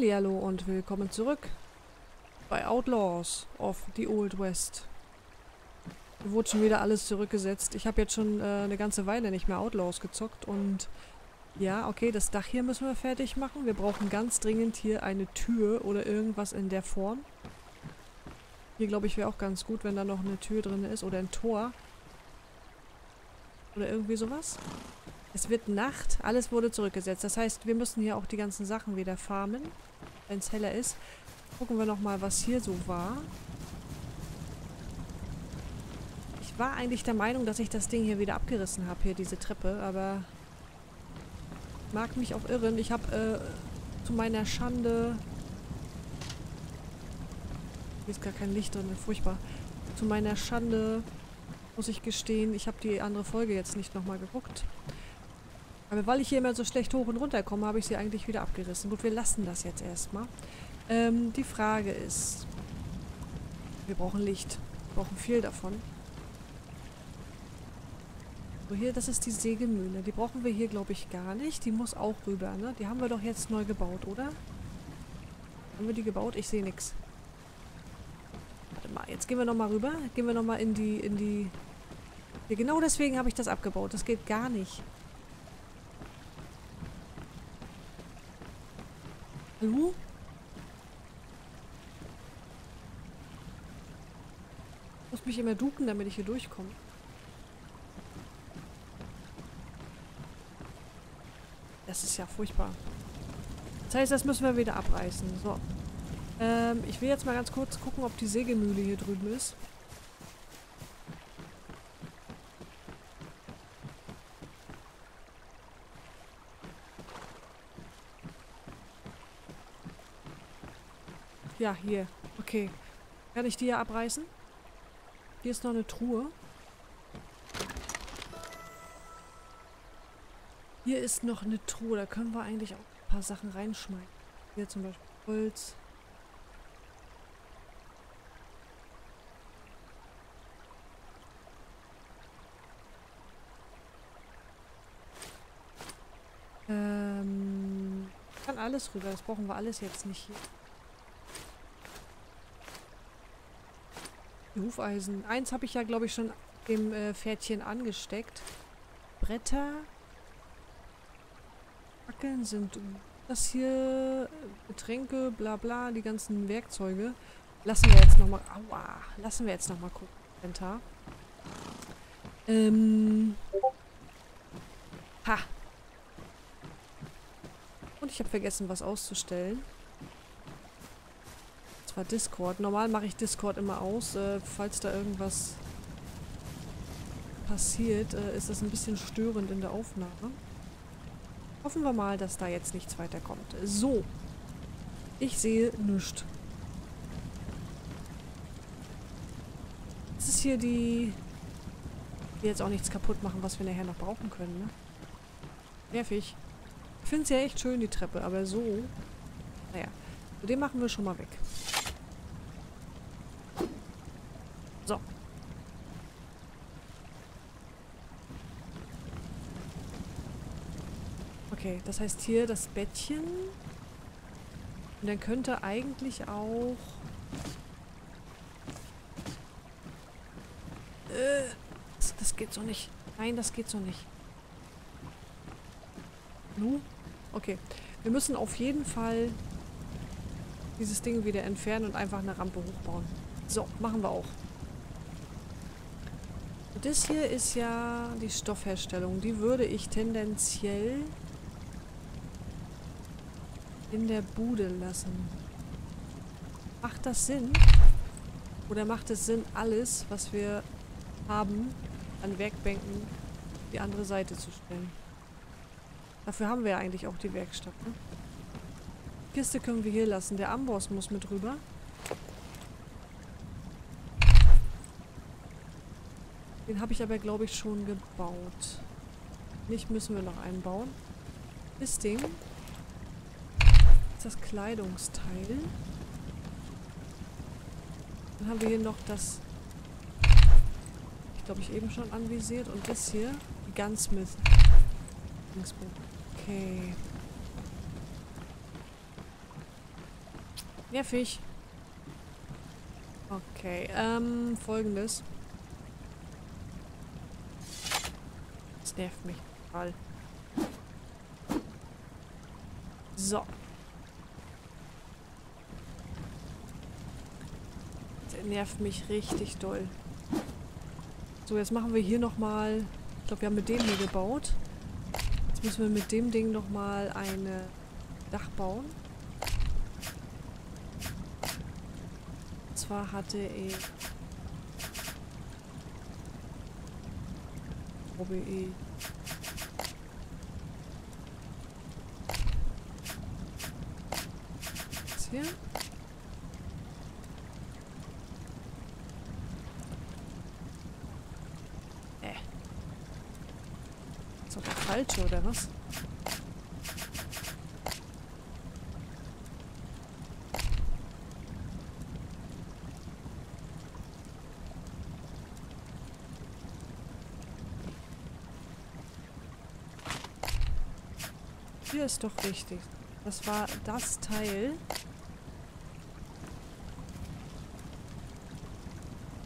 Hallihallo und willkommen zurück bei Outlaws of the Old West. Wurde schon wieder alles zurückgesetzt. Ich habe jetzt schon eine ganze Weile nicht mehr Outlaws gezockt und ja, okay, das Dach hier müssen wir fertig machen. Wir brauchen ganz dringend hier eine Tür oder irgendwas in der Form. Hier, glaube ich, wäre auch ganz gut, wenn da noch eine Tür drin ist oder ein Tor. Oder irgendwie sowas. Es wird Nacht, alles wurde zurückgesetzt. Das heißt, wir müssen hier auch die ganzen Sachen wieder farmen, wenn es heller ist. Gucken wir nochmal, was hier so war. Ich war eigentlich der Meinung, dass ich das Ding hier wieder abgerissen habe, hier diese Treppe, aber mag mich auch irren. Ich habe zu meiner Schande... Hier ist gar kein Licht drin, furchtbar. Zu meiner Schande muss ich gestehen, ich habe die andere Folge jetzt nicht nochmal geguckt. Aber weil ich hier immer so schlecht hoch und runter komme, habe ich sie eigentlich wieder abgerissen. Gut, wir lassen das jetzt erstmal. Die Frage ist... Wir brauchen Licht. Wir brauchen viel davon. So, hier, das ist die Sägemühle. Die brauchen wir hier, glaube ich, gar nicht. Die muss auch rüber, ne? Die haben wir doch jetzt neu gebaut, oder? Haben wir die gebaut? Ich sehe nichts. Warte mal, jetzt gehen wir nochmal rüber. Gehen wir nochmal in die... Ja, genau deswegen habe ich das abgebaut. Das geht gar nicht. Hallo? Ich muss mich immer ducken, damit ich hier durchkomme. Das ist ja furchtbar. Das heißt, das müssen wir wieder abreißen. So. Ich will jetzt mal ganz kurz gucken, ob die Sägemühle hier drüben ist. Ja, hier. Okay. Kann ich die ja abreißen? Hier ist noch eine Truhe. Hier ist noch eine Truhe. Da können wir eigentlich auch ein paar Sachen reinschmeißen. Hier zum Beispiel Holz. Kann alles rüber. Das brauchen wir alles jetzt nicht hier. Hufeisen. Eins habe ich ja, glaube ich, schon dem Pferdchen angesteckt. Bretter. Fackeln sind das hier. Getränke, bla bla, die ganzen Werkzeuge. Lassen wir jetzt nochmal. Aua. Lassen wir jetzt nochmal gucken. Inventar. Ha. Und ich habe vergessen, was auszustellen. Discord. Normal mache ich Discord immer aus. Falls da irgendwas passiert, ist das ein bisschen störend in der Aufnahme. Hoffen wir mal, dass da jetzt nichts weiterkommt. So. Ich sehe nichts. Das ist hier die... Ich will jetzt auch nichts kaputt machen, was wir nachher noch brauchen können, ne? Nervig. Ich finde es ja echt schön, die Treppe, aber so... Naja. Den machen wir schon mal weg. So. Okay, das heißt hier das Bettchen. Und dann könnte eigentlich auch... Das geht so nicht. Nein, das geht so nicht. Nu? Okay. Wir müssen auf jeden Fall dieses Ding wieder entfernen und einfach eine Rampe hochbauen. So, machen wir auch. Das hier ist ja die Stoffherstellung. Die würde ich tendenziell in der Bude lassen. Macht das Sinn? Oder macht es Sinn, alles, was wir haben, an Werkbänken auf die andere Seite zu stellen? Dafür haben wir ja eigentlich auch die Werkstatt, ne? Die Kiste können wir hier lassen. Der Amboss muss mit rüber. Den habe ich aber, glaube ich, schon gebaut. Nicht müssen wir noch einbauen. Das Ding ist das Kleidungsteil. Dann haben wir hier noch das, ich glaube, ich eben schon anvisiert. Und das hier, die Gunsmith. Okay. Nervig. Okay, folgendes. Das nervt mich total. So. Der nervt mich richtig doll. So, jetzt machen wir hier nochmal... Ich glaube, wir haben mit dem hier gebaut. Jetzt müssen wir mit dem Ding nochmal ein Dach bauen. Und zwar hatte ich... OBE. Das hier. Falsche, oder was? Hier ist doch richtig. Das war das Teil.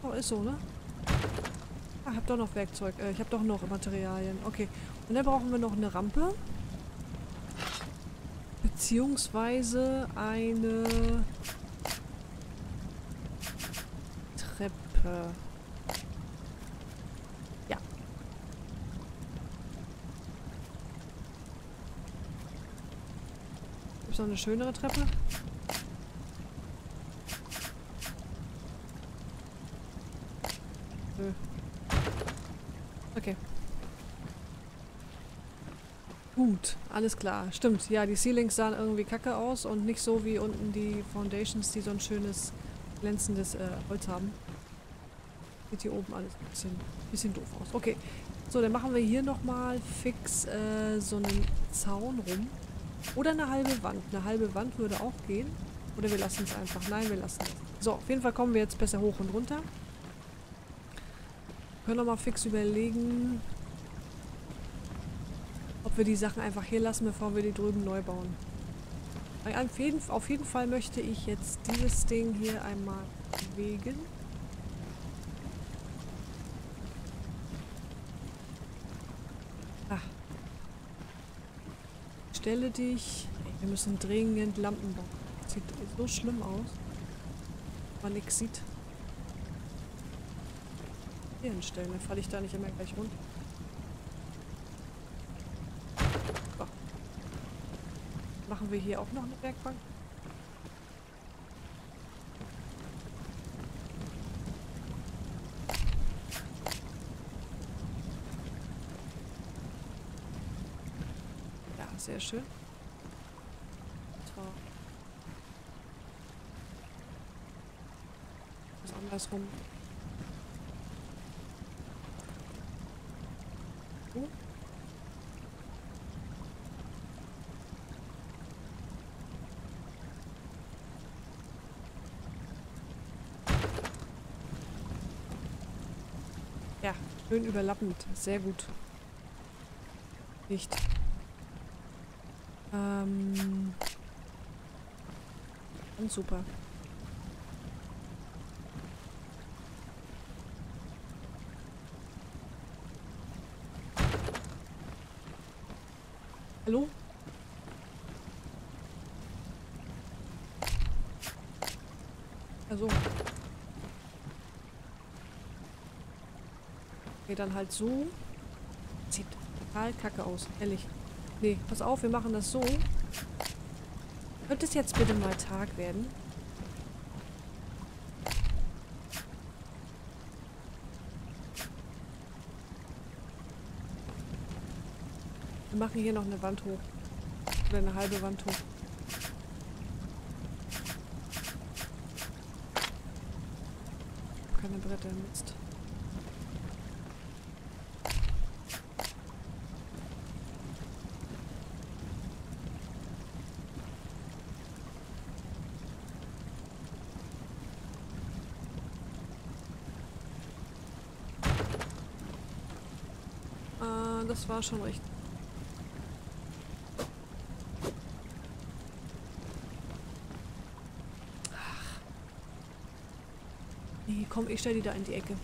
Oh, ist so, ne? Ah, ich hab doch noch Werkzeug. Ich hab doch noch Materialien. Okay. Und dann brauchen wir noch eine Rampe. Beziehungsweise eine Treppe. Ja. Gibt's noch eine schönere Treppe? Nö. Okay. Gut, alles klar. Stimmt, ja, die Ceilings sahen irgendwie kacke aus und nicht so wie unten die Foundations, die so ein schönes, glänzendes Holz haben. Sieht hier oben alles ein bisschen doof aus. Okay, so, dann machen wir hier nochmal fix so einen Zaun rum. Oder eine halbe Wand. Eine halbe Wand würde auch gehen. Oder wir lassen es einfach. Nein, wir lassen es. So, auf jeden Fall kommen wir jetzt besser hoch und runter. Wir können nochmal fix überlegen... wir die Sachen einfach hier lassen, bevor wir die drüben neu bauen. Auf jeden Fall möchte ich jetzt dieses Ding hier einmal bewegen. Ach. Stelle dich. Wir müssen dringend Lampen bauen. Das sieht so schlimm aus. Man nichts sieht. Hier hinstellen, dann falle ich da nicht immer gleich runter. Machen wir hier auch noch eine Werkbank? Ja, sehr schön. So. Das andersrum. So. Ja, schön überlappend. Sehr gut. Nicht. Und super. Hallo? Also... Okay, dann halt so. Sieht total kacke aus, ehrlich. Nee, pass auf, wir machen das so. Könnte es jetzt bitte mal Tag werden? Wir machen hier noch eine Wand hoch. Oder eine halbe Wand hoch. Keine Bretter, Mist. Das war schon richtig. Nee, komm, ich stell die da in die Ecke.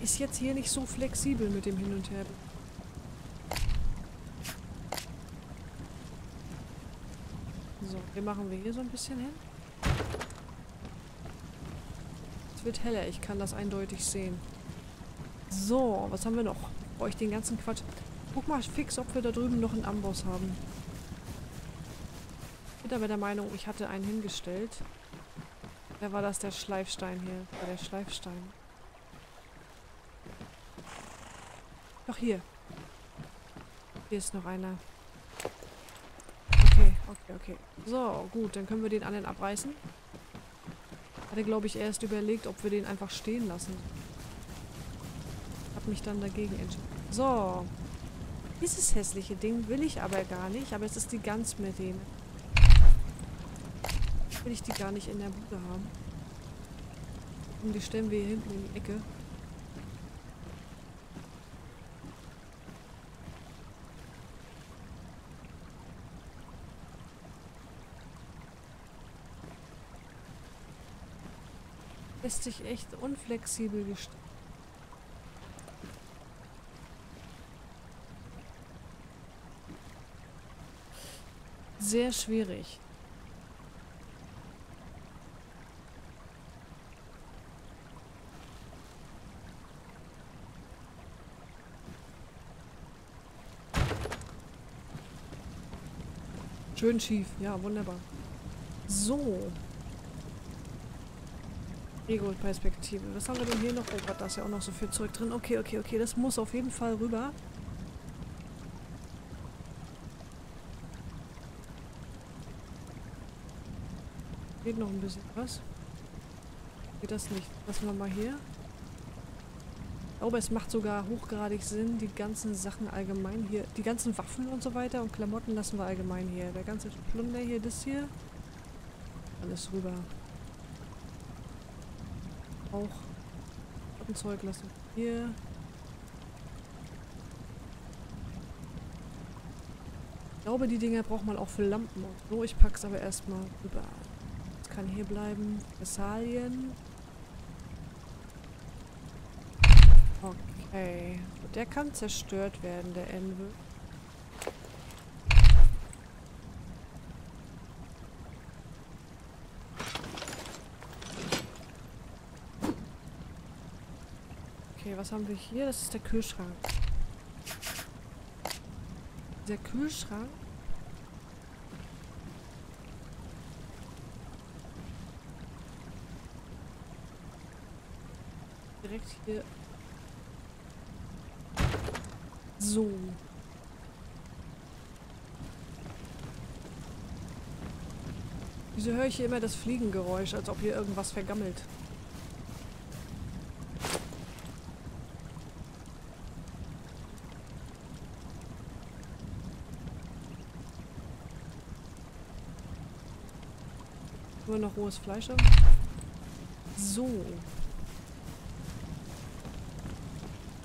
Ist jetzt hier nicht so flexibel mit dem Hin und Her. So, den machen wir hier so ein bisschen hin. Es wird heller, ich kann das eindeutig sehen. So, was haben wir noch? Brauch ich den ganzen Quatsch. Guck mal fix, ob wir da drüben noch einen Amboss haben. Ich bin aber der Meinung, ich hatte einen hingestellt. Da war das der Schleifstein hier. Das war der Schleifstein. Doch hier. Hier ist noch einer. Okay, okay, okay. So, gut, dann können wir den anderen abreißen. Hatte, glaube ich, erst überlegt, ob wir den einfach stehen lassen. Hab mich dann dagegen entschieden. So. Dieses hässliche Ding will ich aber gar nicht, aber es ist die Gans mit dem. Will ich die gar nicht in der Bude haben. Und die stellen wir hier hinten in die Ecke. Lässt sich echt unflexibel gestalten. Sehr schwierig. Schön schief, ja, wunderbar. So. Ego-Perspektive. Was haben wir denn hier noch? Oh Gott, da ist ja auch noch so viel Zeug drin. Okay, okay, okay. Das muss auf jeden Fall rüber. Geht noch ein bisschen was. Geht das nicht. Lassen wir mal hier. Aber es macht sogar hochgradig Sinn, die ganzen Sachen allgemein hier. Die ganzen Waffen und so weiter und Klamotten lassen wir allgemein hier. Der ganze Plunder hier, das hier. Alles rüber. Auch ein Zeug lassen. Hier. Ich glaube, die Dinger braucht man auch für Lampen. So, ich pack's aber erstmal rüber. Das kann hier bleiben. Essalien. Okay. Der kann zerstört werden, der Envy. Was haben wir hier? Das ist der Kühlschrank. Der Kühlschrank. Direkt hier. So. Wieso höre ich hier immer das Fliegengeräusch, als ob hier irgendwas vergammelt? Nur noch rohes Fleisch haben. So.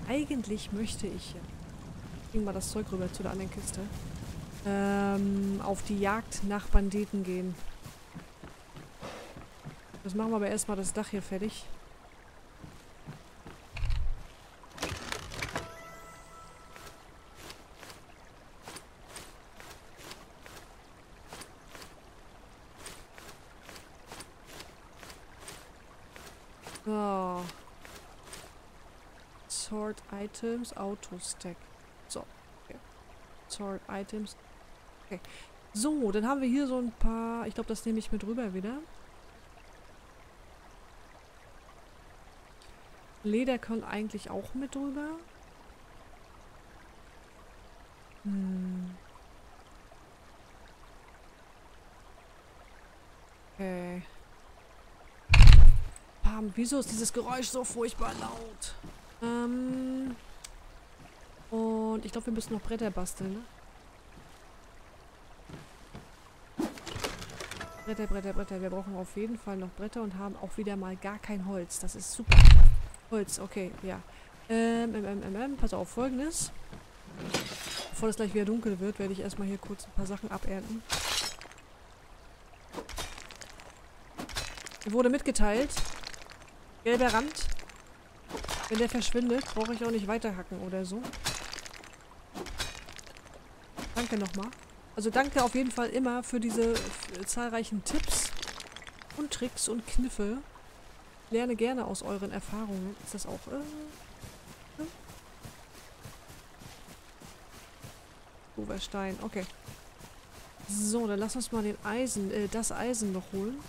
Eigentlich möchte ich... Ich bring mal das Zeug rüber zu der anderen Kiste. Auf die Jagd nach Banditen gehen. Das machen wir aber erstmal das Dach hier fertig. Sort Items, Auto-Stack. So. Okay. Sort Items. Okay. So, dann haben wir hier so ein paar... Ich glaube, das nehme ich mit rüber wieder. Leder kann eigentlich auch mit rüber. Hm. Okay. Bam, wieso ist dieses Geräusch so furchtbar laut? Und ich glaube, wir müssen noch Bretter basteln, ne? Bretter, Bretter, Bretter. Wir brauchen auf jeden Fall noch Bretter und haben auch wieder mal gar kein Holz. Das ist super. Holz, okay, ja. Pass auf, folgendes. Bevor es gleich wieder dunkel wird, werde ich erstmal hier kurz ein paar Sachen abernten. Mir wurde mitgeteilt. Gelber Rand. Wenn der verschwindet, brauche ich auch nicht weiterhacken oder so. Danke nochmal. Also danke auf jeden Fall immer für diese zahlreichen Tipps und Tricks und Kniffe. Ich lerne gerne aus euren Erfahrungen. Ist das auch... Oberstein, okay. So, dann lass uns mal den Eisen, das Eisen noch holen.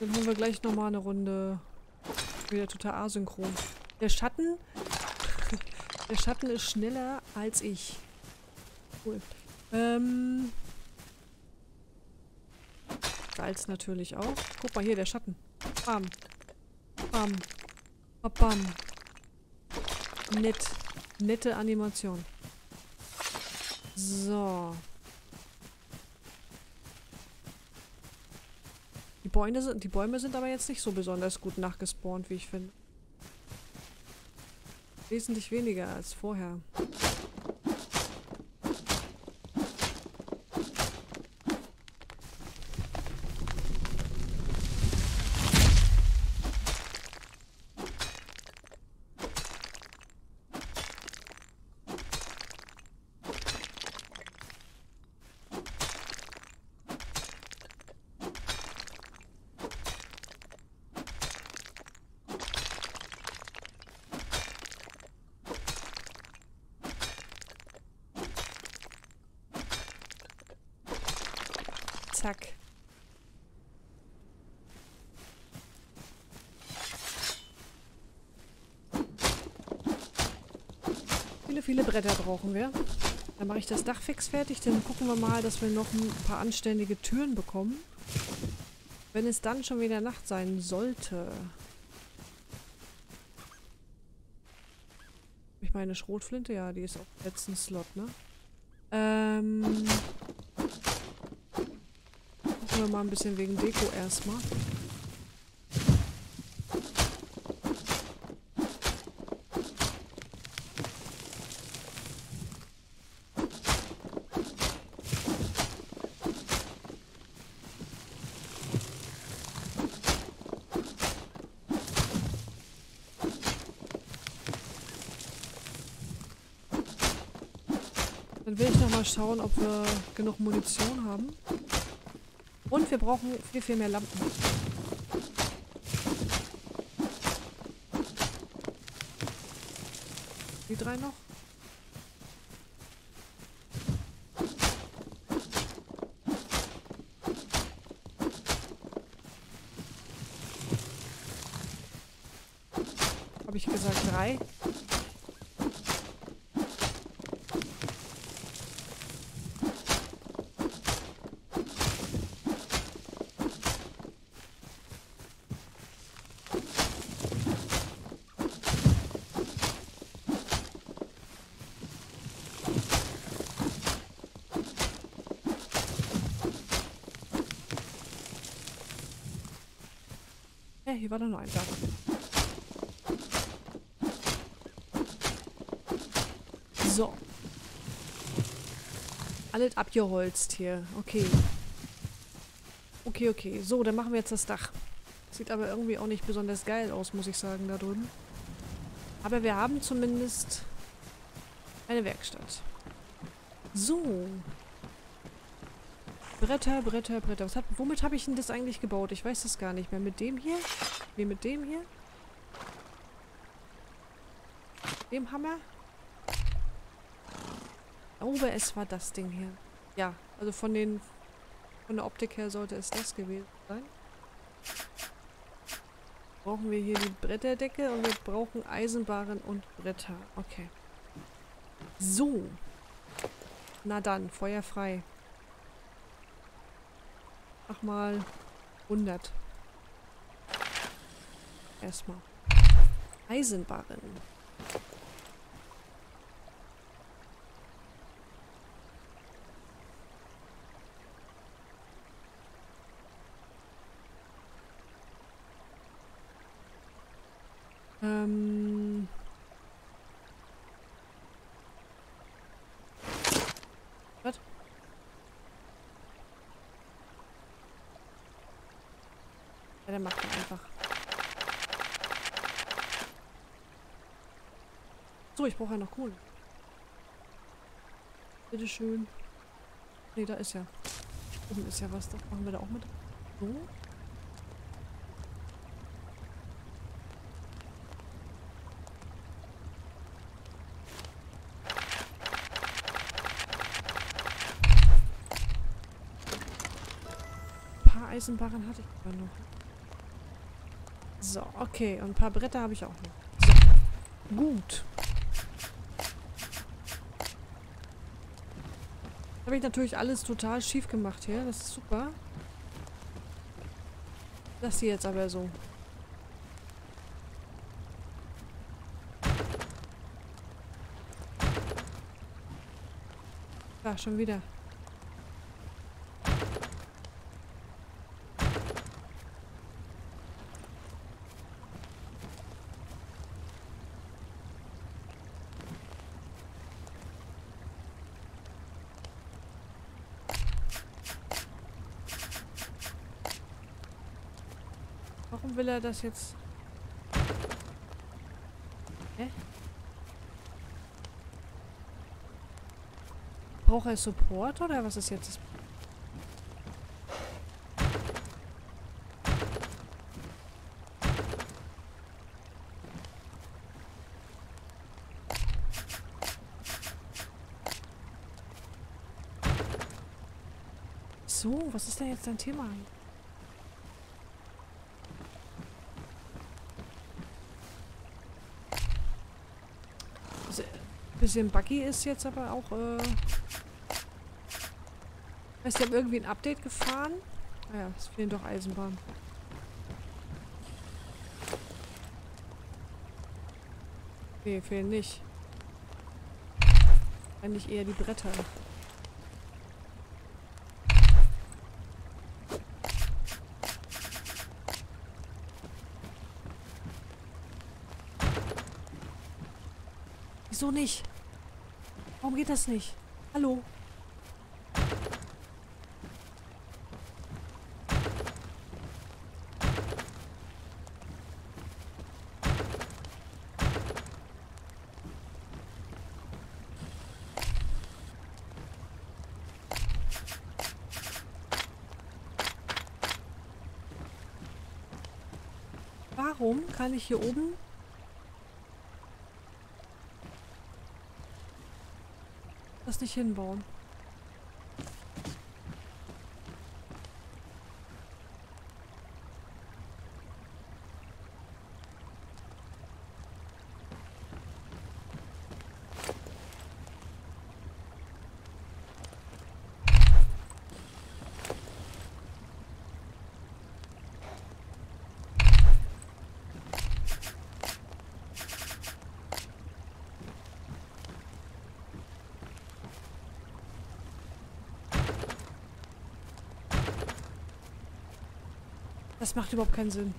Dann holen wir gleich nochmal eine Runde. Wieder total asynchron. Der Schatten? Der Schatten ist schneller als ich. Cool. Salz natürlich auch. Guck mal hier, der Schatten. Bam. Bam. Bam. Nett. Nette Animation. So. Die Bäume sind aber jetzt nicht so besonders gut nachgespawnt, wie ich finde. Wesentlich weniger als vorher. Zack. Viele, viele Bretter brauchen wir. Dann mache ich das Dach fix fertig. Dann gucken wir mal, dass wir noch ein paar anständige Türen bekommen. Wenn es dann schon wieder Nacht sein sollte. Ich meine Schrotflinte, ja, die ist auf dem letzten Slot, ne? Wir mal ein bisschen wegen Deko erstmal. Dann will ich noch mal schauen, ob wir genug Munition haben. Und wir brauchen viel, viel mehr Lampen. Die drei noch. Habe ich gesagt, drei? Hier war doch noch ein Dach. So. Alles abgeholzt hier. Okay. Okay, okay. So, dann machen wir jetzt das Dach. Sieht aber irgendwie auch nicht besonders geil aus, muss ich sagen, da drüben. Aber wir haben zumindest eine Werkstatt. So. Bretter, Bretter, Bretter. Womit habe ich denn das eigentlich gebaut? Ich weiß das gar nicht mehr. Mit dem hier? Nee, mit dem hier? Dem Hammer? glaube, es war das Ding hier. Ja, also von der Optik her sollte es das gewesen sein. Brauchen wir hier die Bretterdecke und wir brauchen Eisenbahnen und Bretter. Okay. So. Na dann, Feuer frei. Mach mal 100. Erstmal. Eisenbahnen. Was? Ja, dann macht man einfach. So, ich brauche ja noch Kohle. Bitteschön. Ne, da ist ja. Oben ist ja was. Das machen wir da auch mit. So. Eisenbarren hatte ich aber noch. So, okay. Und ein paar Bretter habe ich auch noch. So. Gut. Habe ich natürlich alles total schief gemacht hier. Das ist super. Das hier jetzt aber so. Da, schon wieder. Will er das jetzt? Hä? Braucht er Support oder was ist jetzt das? So, was ist denn jetzt dein Thema? Bisschen buggy ist jetzt aber auch, Weißt du, ich habe irgendwie ein Update gefahren. Naja, es fehlen doch Eisenbahnen. Nee, fehlen nicht. Eigentlich eher die Bretter. Wieso nicht? Warum geht das nicht? Hallo? Warum kann ich hier oben... das nicht hinbauen. Das macht überhaupt keinen Sinn.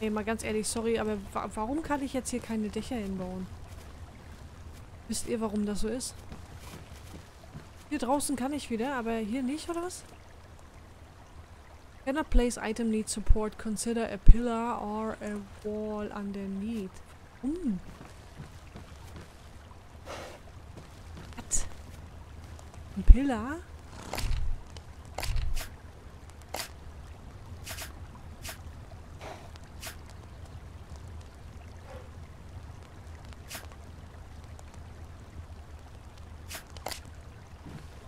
Ey, mal ganz ehrlich, sorry, aber warum kann ich jetzt hier keine Dächer hinbauen? Wisst ihr, warum das so ist? Hier draußen kann ich wieder, aber hier nicht, oder was? Can a place item need support? Consider a pillar or a wall underneath. Was? Ein Pillar?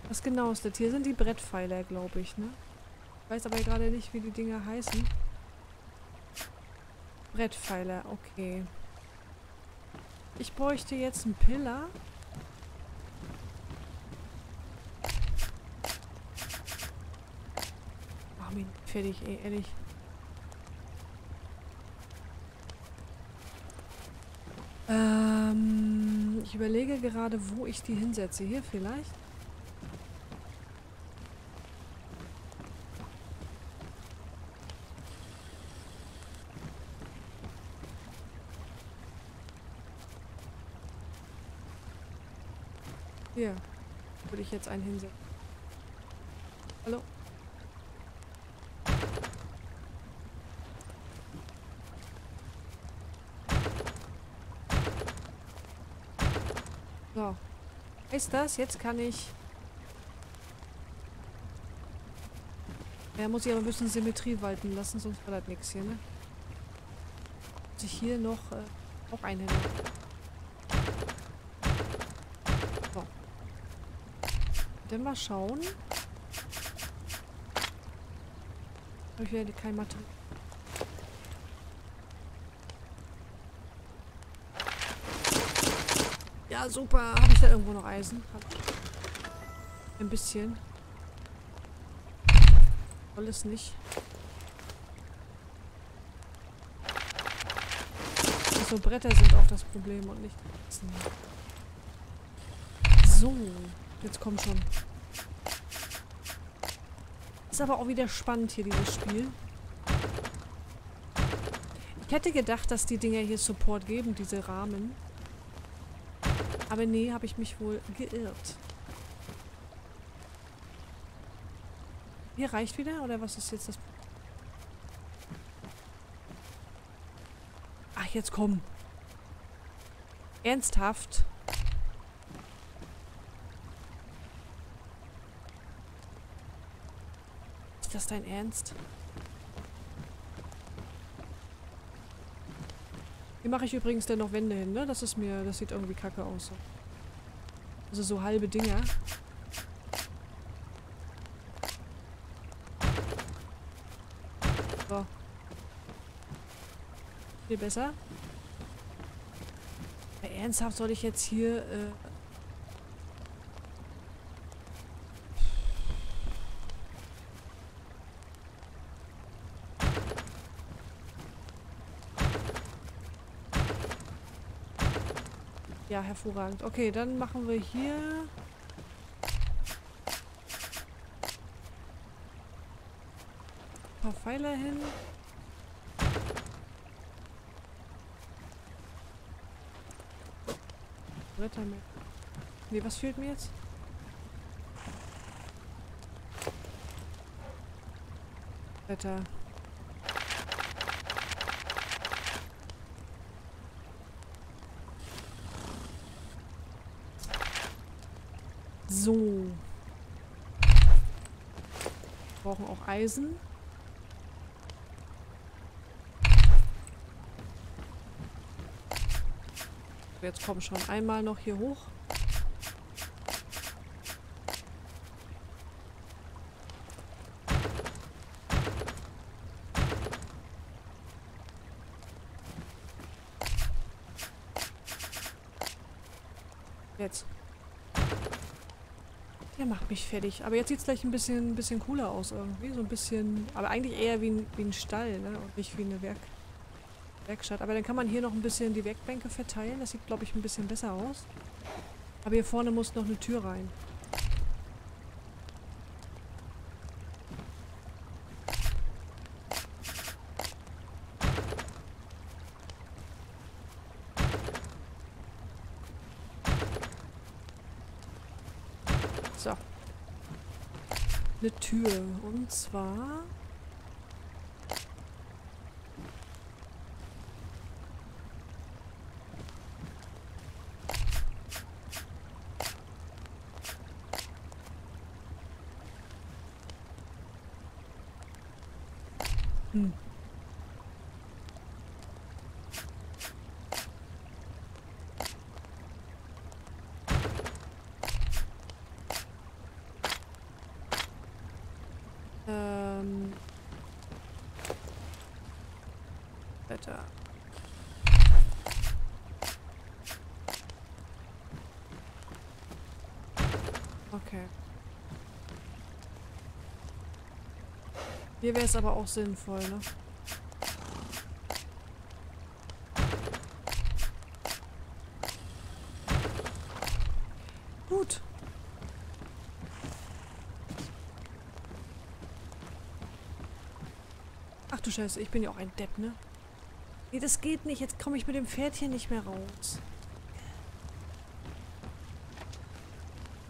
Was genau ist das? Hier sind die Brettpfeiler, glaube ich, ne? Ich weiß aber gerade nicht, wie die Dinger heißen. Brettpfeiler, okay. Ich bräuchte jetzt einen Pillar. Mach mich fertig, ey, ehrlich. Ich überlege gerade, wo ich die hinsetze. Hier vielleicht? Hier würde ich jetzt einen hinsetzen. Hallo? So. Ist das? Jetzt kann ich... Ja, muss ich aber ein bisschen Symmetrie walten lassen, sonst war das nichts hier, ne? Muss ich hier noch auch einen hinsetzen. Dann mal schauen. Habe ich wieder keine Matte. Ja, super. Habe ich da irgendwo noch Eisen? Ein bisschen. Alles nicht. Also Bretter sind auch das Problem und nicht Eisen. So. Jetzt kommt schon. Ist aber auch wieder spannend hier, dieses Spiel. Ich hätte gedacht, dass die Dinger hier Support geben, diese Rahmen. Aber nee, habe ich mich wohl geirrt. Hier reicht wieder? Oder was ist jetzt das... Ach, jetzt komm. Ernsthaft? Ist das dein Ernst? Hier mache ich übrigens dann noch Wände hin, ne? Das ist mir... Das sieht irgendwie kacke aus. So. Also so halbe Dinger. So. Viel besser. Aber ernsthaft soll ich jetzt hier... Ja, hervorragend. Okay, dann machen wir hier... ein paar Pfeiler hin. Bretter mit. Ne, was fehlt mir jetzt? Bretter. So. Wir brauchen auch Eisen. Jetzt kommen schon einmal noch hier hoch. Jetzt. Der macht mich fertig. Aber jetzt sieht es gleich ein bisschen cooler aus irgendwie. So ein bisschen... Aber eigentlich eher wie ein Stall, ne? Und nicht wie eine Werkstatt. Aber dann kann man hier noch ein bisschen die Werkbänke verteilen. Das sieht, glaube ich, ein bisschen besser aus. Aber hier vorne muss noch eine Tür rein. eine Tür. Und zwar... Wetter. Okay. Hier wäre es aber auch sinnvoll, ne? Gut. Ach du Scheiße, ich bin ja auch ein Depp, ne? Nee, das geht nicht. Jetzt komme ich mit dem Pferd hier nicht mehr raus.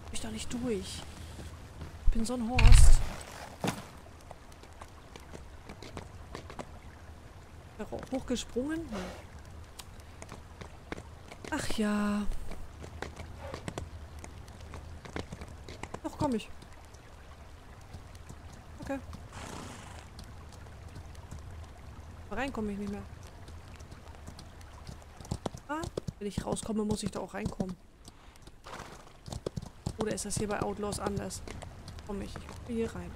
Komm ich doch nicht durch. Ich bin so ein Horst. Hochgesprungen? Ach ja. Doch, komm ich. Okay. Rein komme ich nicht mehr. Ah, wenn ich rauskomme, muss ich da auch reinkommen. Oder ist das hier bei Outlaws anders? Komm ich hier rein.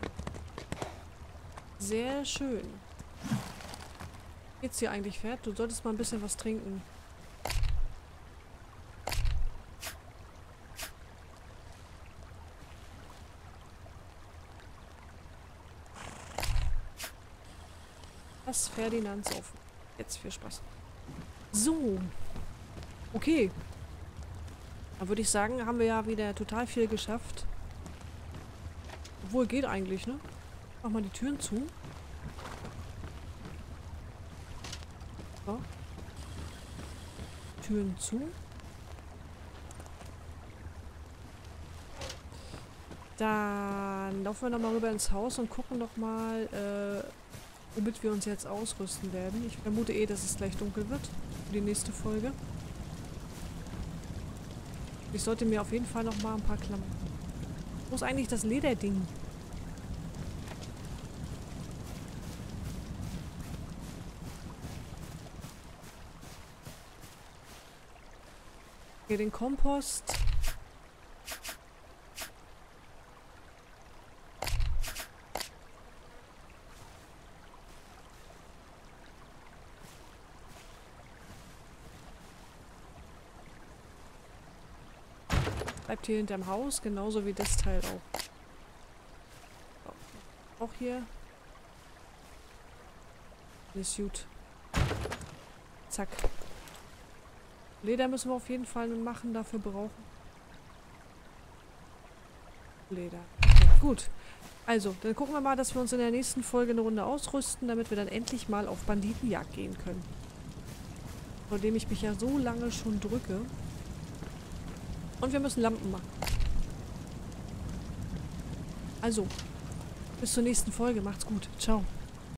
Sehr schön. Geht's dir eigentlich, Pferd? Du solltest mal ein bisschen was trinken. Lass Ferdinand saufen. Jetzt viel Spaß. So. Okay. Dann würde ich sagen, haben wir ja wieder total viel geschafft. Obwohl, geht eigentlich, ne? Ich mach mal die Türen zu. So. Türen zu. Dann laufen wir nochmal rüber ins Haus und gucken nochmal, womit wir uns jetzt ausrüsten werden. Ich vermute eh, dass es gleich dunkel wird für die nächste Folge. Ich sollte mir auf jeden Fall nochmal ein paar Klamotten. Wo ist eigentlich das Lederding? Hier den Kompost. Bleibt hier hinterm Haus, genauso wie das Teil auch. Auch hier. Ist gut. Zack. Leder müssen wir auf jeden Fall machen, dafür brauchen. Leder. Okay, gut. Also, dann gucken wir mal, dass wir uns in der nächsten Folge eine Runde ausrüsten, damit wir dann endlich mal auf Banditenjagd gehen können. Vor dem ich mich ja so lange schon drücke. Und wir müssen Lampen machen. Also, bis zur nächsten Folge. Macht's gut. Ciao.